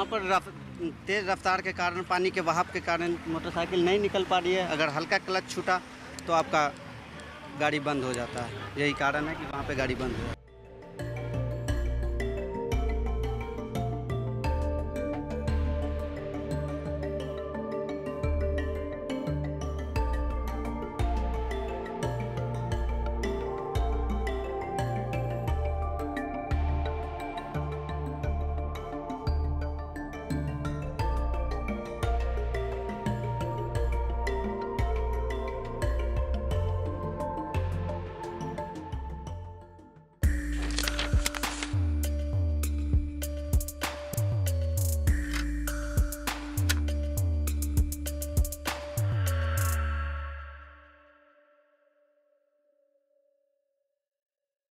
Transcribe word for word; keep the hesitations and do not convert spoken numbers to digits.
यहाँ पर रफ, तेज़ रफ्तार के कारण, पानी के बहाव के कारण मोटरसाइकिल नहीं निकल पा रही है। अगर हल्का क्लच छूटा तो आपका गाड़ी बंद हो जाता है। यही कारण है कि वहाँ पे गाड़ी बंद हो जाती है।